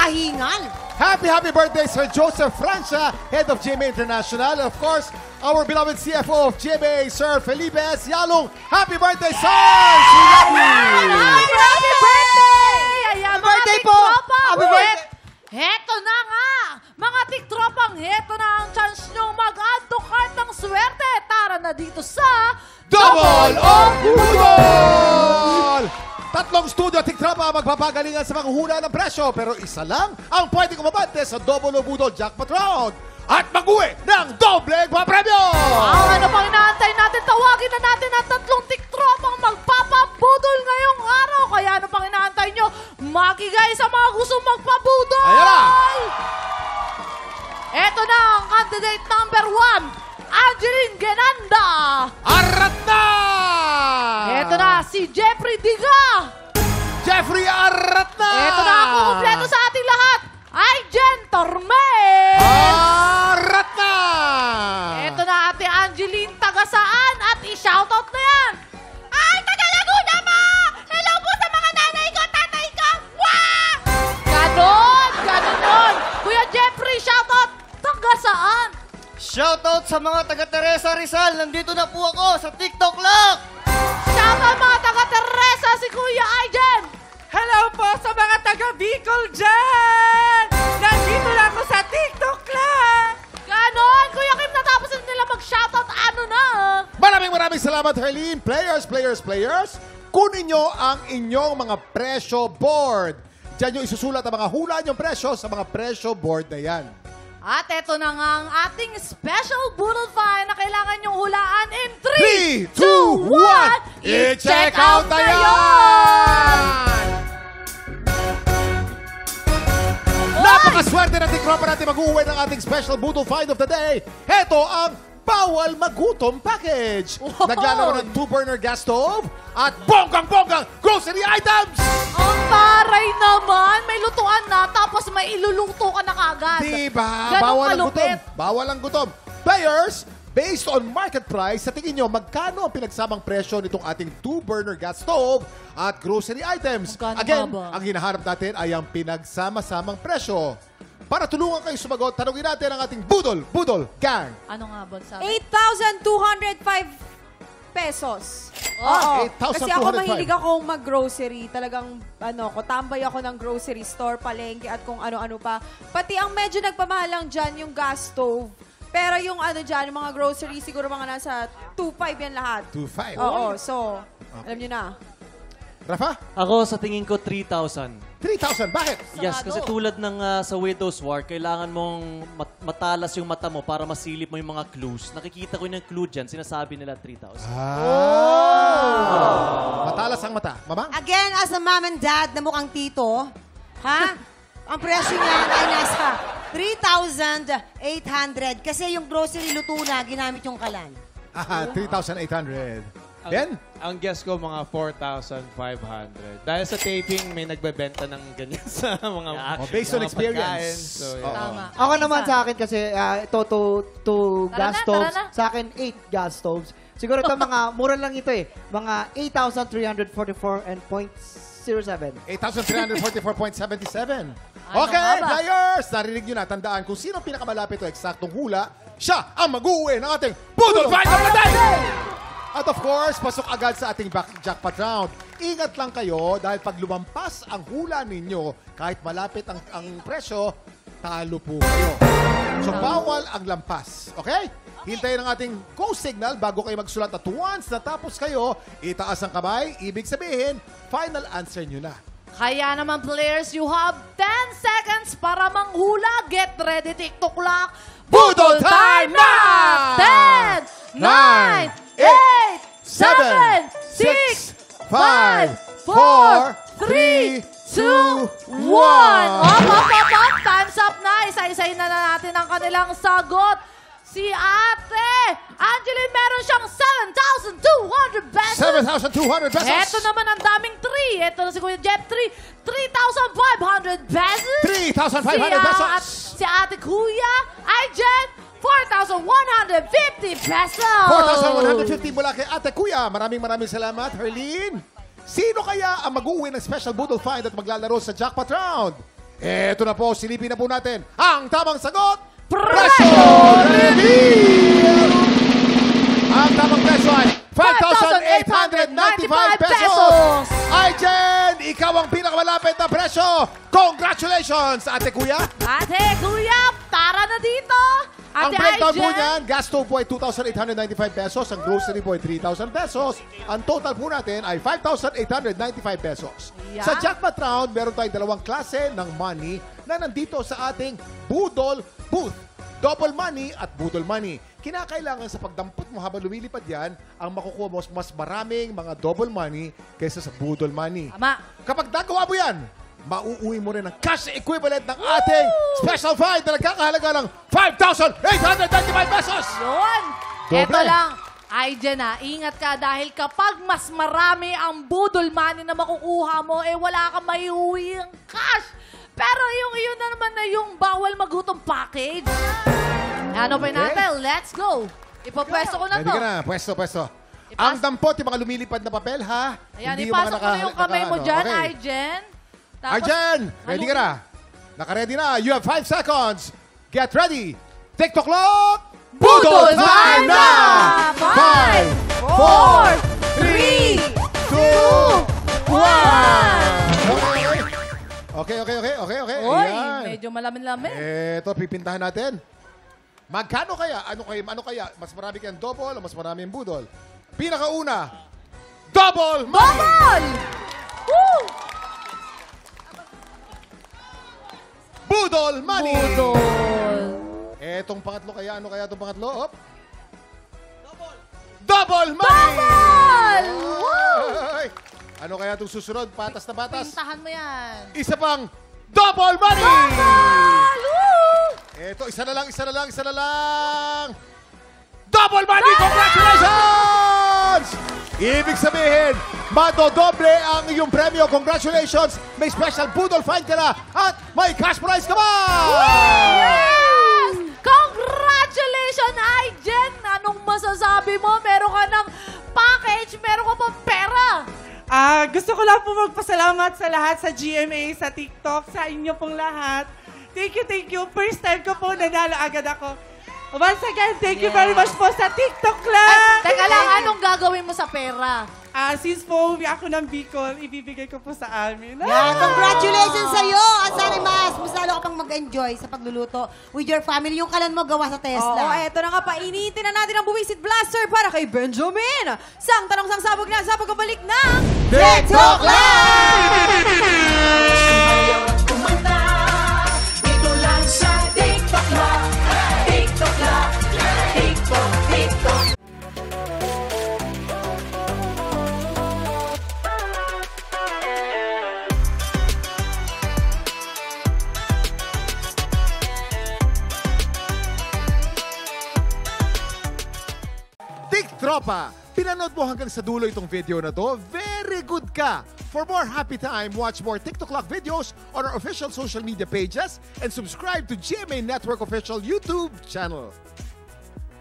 kahingal. Happy birthday, Sir Joseph Francia, head of GMA International. And of course, our beloved CFO of GMA, Sir Felipe S. Yalong. Happy birthday, sir! Happy birthday! Happy birthday po! Happy birthday! Heto na nga! Mga tiktropang, heto na ang chance nyo mag-advocate ng swerte. Tara na dito sa Dobol O Budol! Tatlong studio tiktropa magpapagalingan sa panghula ng presyo. Pero isa lang ang pwede kumabante sa Dobol O Budol Jackpot Round. At mag-uwi ng doble papremyo! Ang ano pang inaantay natin, tawagin na natin ang tatlong tiktropang magpapabudol ngayong araw. Kaya ano pang inaantay nyo, makigay sa mga gustong magpabudol! Ayan na! Eto na ang candidate number 1, Angeline Genanda! Arat na! Eto na si Jeffrey Diga! Jeffrey, arat na! Eto na ang kumpleto sa ating lahat, ay Jen Tormes! Arat na! Eto na ate Angeline, taga saan? At i-shoutout na yan! Ay, taga Laguna mo! Hello po sa mga nanay ko, tatay ko! Wah! Ganon! Kuya Jeffrey, shoutout! Taga saan? Shoutout sa mga taga Teresa Rizal! Nandito na po ako sa TikToClock! Shoutout mga taga Teresa, si Kuya Aiden! Hello po sa mga taga Bicol dyan! Nandito na ako sa TikToClock! Ganon! Kuya Kim, natapos na nila mag-shoutout, ano na? Maraming salamat, Herlene! Players! Kunin nyo ang inyong mga presyo board! Diyan nyo isusulat ang mga hula nyong presyo sa mga presyo board na yan. At eto na nga ang ating special Boodle Fight na kailangan nyong hulaan in 3, 2, 1! I-check out na yan! Napakaswerte na tikropa natin mag-uwi ng ating special Boodle Fight of the day. Eto ang Bawal Magutom Package. Naglalaman ng 2-burner gas stove at bonggang-bonggang grocery items! Ang taray naman! May lutuan na tapos may iluluto ka na kagad. Diba? Ganun bawal ang gutom. Players, based on market price, sa tingin nyo, magkano ang pinagsamang presyo nitong ating 2-burner gas stove at grocery items? Again, ang hinaharap natin ay ang pinagsama-samang presyo. Para tulungan kayo sumagot, tanungin natin ang ating Budol Gang. Ano nga, Bonsa? 8,205 pesos. Oo. Kasi ako mahilig akong mag-grocery. Talagang, tambay ako ng grocery store, palengke, at kung ano-ano pa. Pati ang medyo nagpamahalang dyan, yung gas stove. Pero yung yung mga grocery, siguro mga nasa 2.5 yan lahat. 2.5? Oo. So, alam nyo na. Rafa? Ako, sa tingin ko, 3,000. 3,000? Bakit? Yes, kasi tulad ng sa Widow's War, kailangan mong matalas yung mata mo para masilip mo yung mga clues. Nakikita ko yung clue dyan, sinasabi nila 3,000. Matalas ang mata. Mamang? Again, as a mom and dad na mukhang tito, ha? Ang presyo niya ay nasa 3,800 kasi yung grocery luto na, ginamit yung kalan. 3,800. Then? Ang guess ko, mga 4,500. Dahil sa taping, may nagbebenta ng ganyan sa mga based on experience. Ako naman sa akin kasi, ito, 2 gas stoves. Sa akin, 8 gas stoves. Siguro ito mga, mura lang ito eh. Mga 8,344.07. 8,344.77. Okay, players! Narinig nyo na, tandaan kung sino pinakamalapit o eksaktong hula, siya ang mag-uwi ng ating Budol Fight of the Day! At of course, pasok agad sa ating jackpot round. Ingat lang kayo dahil pag lumampas ang hula ninyo, kahit malapit ang presyo, talo po kayo. So bawal ang lampas. Okay? Hintayin ang ating go signal bago kayo magsulat at once natapos kayo, itaas ang kamay, ibig sabihin, final answer nyo na. Kaya naman players, you have 10 seconds para manghula. Get ready, TikToClock. Budol time na! 10, 9, 8, 7, 6, 5, 4, 3, 2, 1. Up. Time's up na. Isa-isahin na natin ang kanilang sagot. Si Ate Angeline, meron siyang 7,200 pesos. 7,200 pesos. Ito naman ang daming 3. Ito na si Kuya Jeff, 3,500 pesos. 3,500 pesos. Si Ate Kuya, ay Jeff, 4,150 pesos! 4,150 mula kay Ate Kuya. Maraming salamat, Herlene. Sino kaya ang mag-uwi ng special Boodle Fight at maglalaro sa jackpot round? Eto na po, silipin na po natin ang tamang sagot. Presyo reveal! Ang tamang presyo ay 5,895 pesos! Ay, Jen, ikaw ang pinakamalapit na presyo! Congratulations, Ate Kuya! Ate Kuya, tara na dito! Ang breakdown po niyan, gasto po ay 2,895 pesos, ang grocery po ay 3,000 pesos. Ang total po natin ay 5,895 pesos. Yeah. Sa jackpot round, meron tayong dalawang klase ng money na nandito sa ating Budol Booth. Double money at Budol money. Kinakailangan sa pagdampot mo habang lumilipad yan, ang makukuha mo mas maraming mga double money kaysa sa Budol money. Ama. Kapag nagawa mo yan, mauuwi mo rin ang cash equivalent ng ating special fight na nagkakahalaga ng 5,895 pesos! Yun! Ito lang, Aiden ha, ingat ka dahil kapag mas marami ang budol money na makukuha mo, eh wala kang maiuwi ang cash! Pero yung iyon na naman na yung bawal maghutong package. Ano pa natin? Let's go! Ipapwesto ko na to. Ready ka na, pwesto. Ang dampot, yung mga lumilipad na papel ha. Ayan, ipasok ko na yung kamay mo dyan, Aiden. Arjen, ready ka na? Naka-ready na. You have 5 seconds. Get ready. TiktoClock. Budol time na! 5, 4, 3, 2, 1. Okay. Uy, medyo malamin-lamin. Ito, pipintahan natin. Magkano kaya? Ano kaya? Mas marami kayang double o mas marami yung budol? Pinakauna, double money! Double! Woo! Budol money! Budol! Etong pangatlo kaya, ano kaya itong pangatlo? Op. Double money! Double! Wow! Ano kaya itong susunod? Patas na patas? Pintahan mo yan. Isa pang double money! Double! Woo! Eto, isa na lang. Double money! Double! Congratulations! Ibig sabihin, madodoble ang iyong premyo. Congratulations! May special Budol find ka na at may cash prize ka ba? Yes! Congratulations, Aiden! Anong masasabi mo? Meron ka ng package, meron ka pang pera. Gusto ko lang po magpasalamat sa lahat, sa GMA, sa TikTok, sa inyo pong lahat. Thank you. First time ko po nanalo agad ako. Once again, thank you very much po sa TikTok. Teka lang, anong gagawin mo sa pera? Since po uwi ako ng Bicol, ibibigay ko po sa Almin. Yeah, congratulations sa'yo! At sana mas, lalo ka pang mag-enjoy sa pagluluto with your family. Yung kalan mo gawa sa Tesla. Oo, eto na nga pa. Iniitin na natin ang buwisit blaster para kay Benjamin. Sang tanong sang sabog na sa pagbabalik ng TikTok Live! Tropa, pinanood mo hanggang sa dulo itong video na to? Very good ka! For more happy time, watch more TikTok videos on our official social media pages and subscribe to GMA Network official YouTube channel.